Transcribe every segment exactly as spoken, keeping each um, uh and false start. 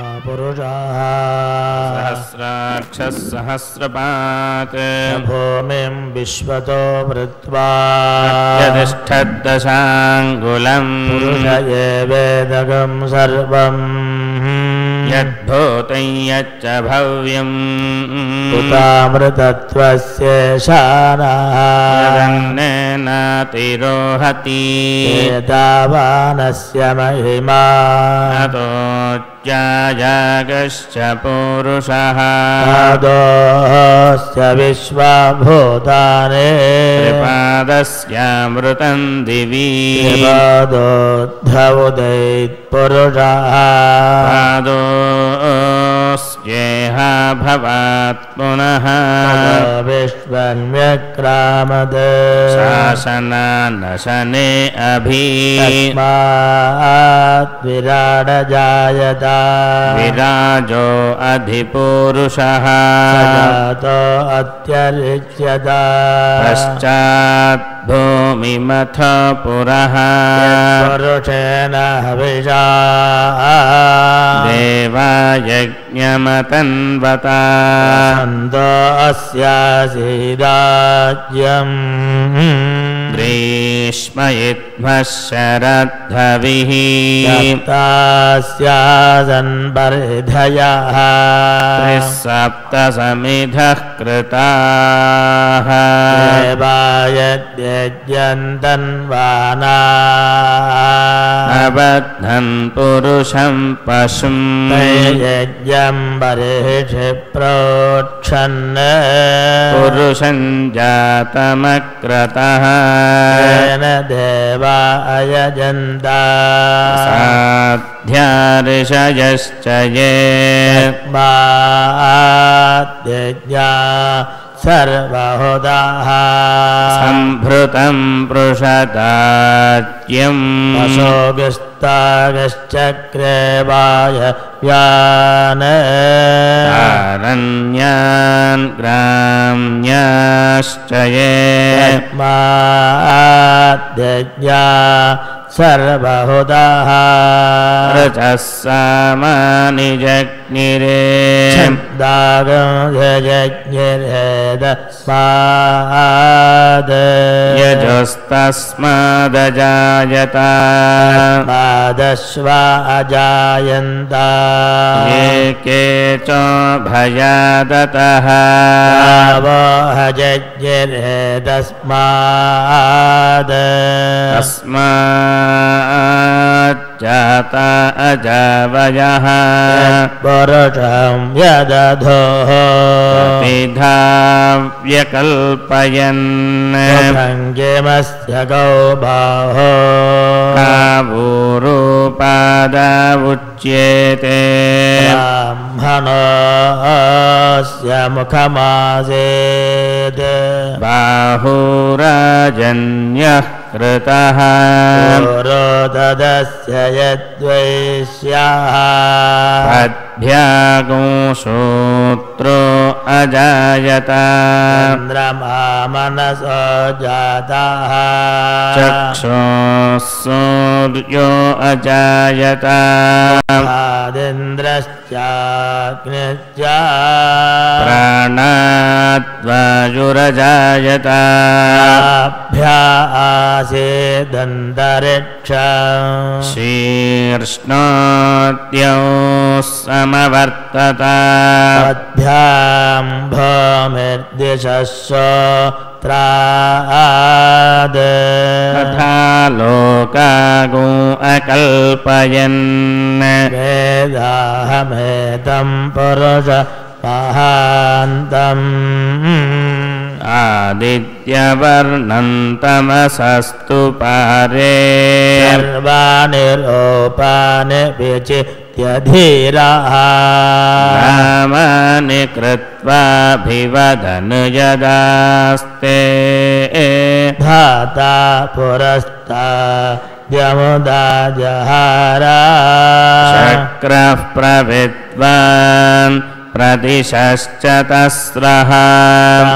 Sahasraksha Sahasrapat Bhumim Vishvato Vritva Yadishthad Dasangulam Purushaya Vedagam Sarvam Yad Bhutai Yacca Bhavyam Utamritatvasya Shana Yadannena Tirohati Yadavanasya Mahima Ato Jayagasya Purushaha Adosya Vishvabhutane Tripadasya Mrutam Divi Tripadodhavudait Purushaha Adosyeha Bhavat Punaha Vishvamyakramade Sasana Nasane Abhi Tasmat Virada Jayata Virajo adhipurushaha Sajato atyarikyada Paschat bhumimatha puraha Purushena vijaha Deva yajñamatanvata Santo asya sirajyam Grishmayitva sharadhavihi Saptasya zanbaridhayaha Trisapta samidhah kritaha Devayadyajyantanvanaha Abadhan purusham pasum Tayajyam barihiprokshanne Purushan jatamakrataha Dena deva ayajanta Sadhya rishayaschaye Atma adhyajna Sarvahodaha Sambhrutam prushatajyam Pasobhistagaschakrebaya Vyane Taranyan gramnyaschaye Atma Sarvahudaha Rajassamani Jagnirim Chimdagam Jagniredasmade Yajustasmadajayata Madashva ajayanta Yekecho bhayadataha Ravoha Jagniredasmade Asmade Jata ajavayaha Purusham yadadhoho Vidhavyakalpayan Sangemasya gaubaho Kavurupadauchyete Brahmanosya mukhamasete Bahurajanyah Kritaha Purodadasya yadvaishyaha Padhyagun sutro ajayata Chandrama manaso jataha Chakshu suryo ajayata Adendrasya gnitya Pranatvajurajayata Abhya Sedantariksha Shirshnatyau samavartata Vadhyam bhamirdishasya Traade Katha lokagu akalpayan Vedahametam purusha pahantam Aditya varnam tamasastu pare Sarvanirupane vichitya dhiraha Ramani kritva bhivadanu yadaste Dhata purasta Dyamuda jahara Shakraf pravitvan Pratishascha tasraha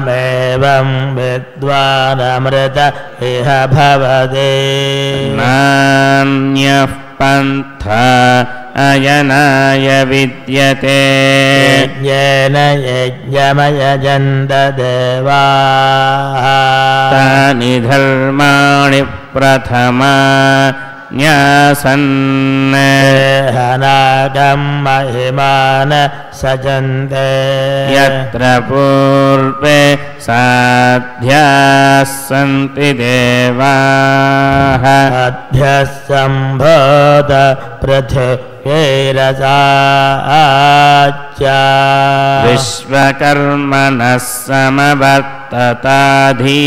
Samevam vidvanamrita iha bhavade Nanyah pantha ayanaya vidyate yena yajjamaya janta devaha tani dharmani prathama nyasan hanagam mahimana sajante yatra purve sadhyasanti devaha adhyasambhoda prathvirasaccha vishvakarmana samavartatadhi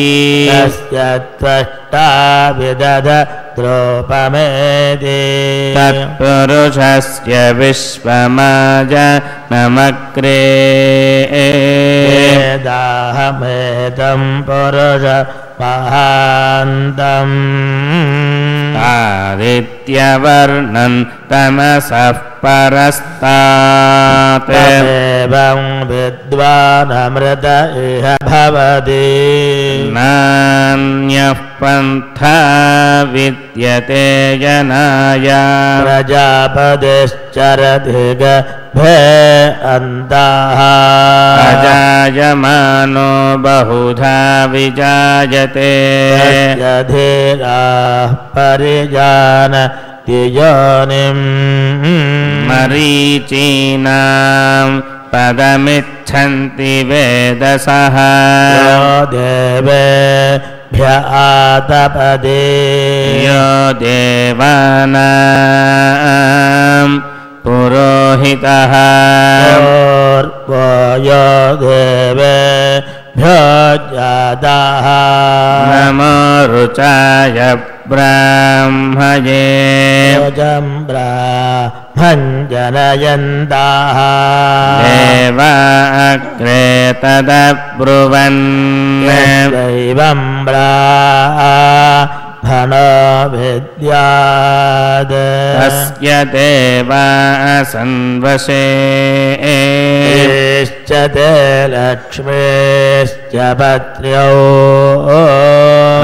tasya tvashta vidada Drupamedi tatpurushasya vishvamaja namakre dahamedam purusha mahantam aditya varnan tamasah parastate bang vidvanamrita iha bhavati nanya pantha vidyate janaya prajapadescharadhiga bhe antaha ajayamano bahudha vijayate yadhira parijana tijanim marichinam padamichanti vedasaha yo devebhya atapade yo devanam purohitaham purva yo devebhya jataha namo rucaya brahmaje yojam brahman janayantaha deva akre tadabruvan daivam brahmano vidyad tasya deva asanvase ischate lakshmischa patryo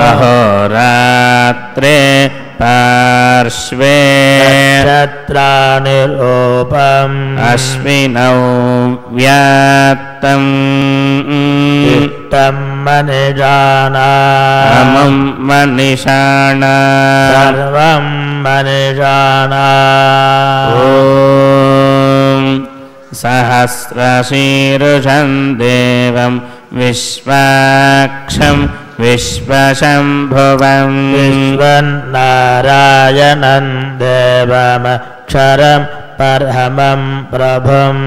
ahoratre parshve nilopam asminau vyattam ittam manijana amam manishana sarvam manijana om sahasrashirusham devam vishvaksham Vishvashambhuvam Vishvanarayanan Devam Aksharam Parhamam Prabhum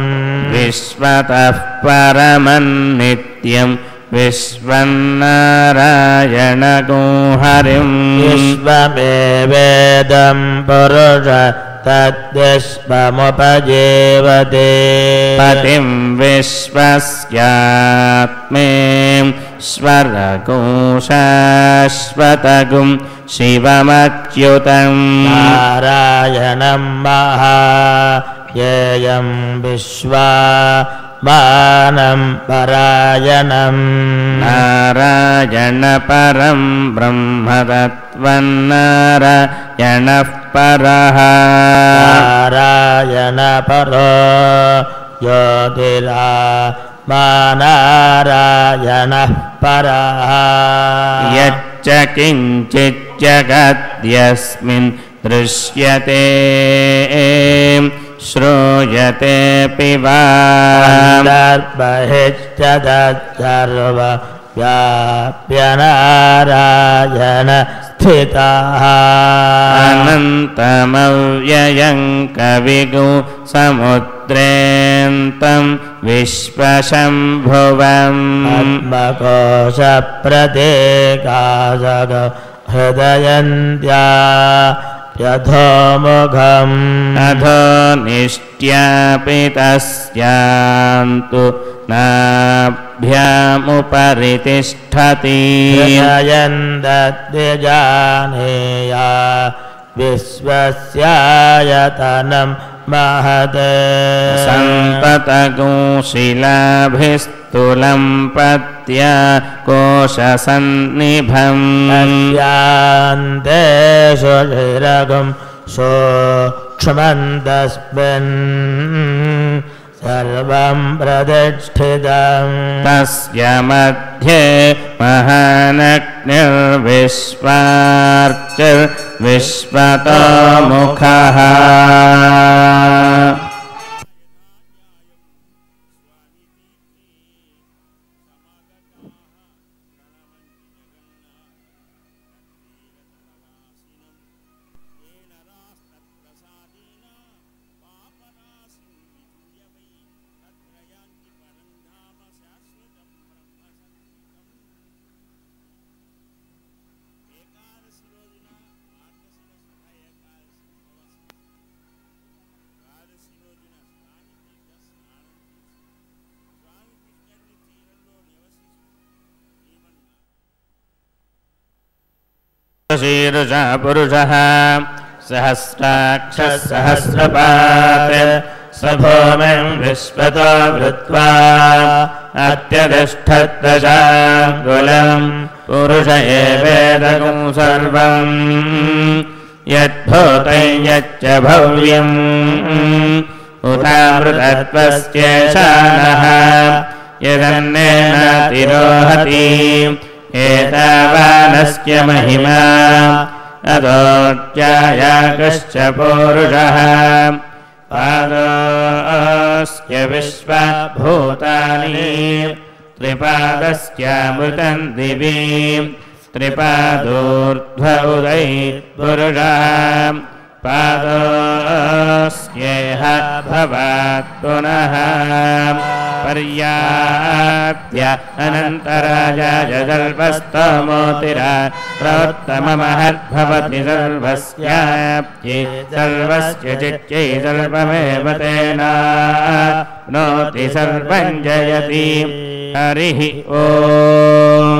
Vishvatah Paraman Nityam Vishvanarayanaguharim Vishvamevedam Purusha Tadyashvamupajevate Patim Vishvasyatmem Svaragosasvatagum Shivamakyutam Narayanam Maha Yeyam Vishva Manam Parayanam Narayana Param Brahma Tattvam Narayana Paraha Narayana Para Yodila Manarayanah Paraha yacca kincit jagat yasmin drishyate shruyate piva andarbahisya dajarva yapyanarayana sthitaha anantamavyayang kavigu samudrentam Vishvashambhuvam Atmakosha Pratekasaga Hridayantya Yathomukham Adhonishtya Pitasyantu Nabhyamuparitishthati Hridayantatyajaneya Vishvasyayatanam Mahade Santatago Shilabhistulam Patya Kosha Sannibham Asyante Shulhiragam So Kshmantastmin sarvam pradishthidam tasya madhye mahanagnir visvartir vishvato mukhaha. Sirja Purujaha Sahasraksha Sahasrapate Sabhomim Vishpato Vrutva Atyadishtatraja Gulam Purujaye Vedakum Sarvam Yat Bhutai Yatya Bhavyam Uttamrutattvasya Shanaha Yadannena Tirohati Etavanasya mahima adortyaya kasya purujaha padasya vishva bhutani tripadasya mritam divim tripadurdhva udai purujaha padasya bhavat punaha Paryapya anantaraja jajalvastamotirah Pravattamamahat bhavati sarvasyapyi sarvasya jityi sarvamevatena noti sarvanjayati Harihi Om.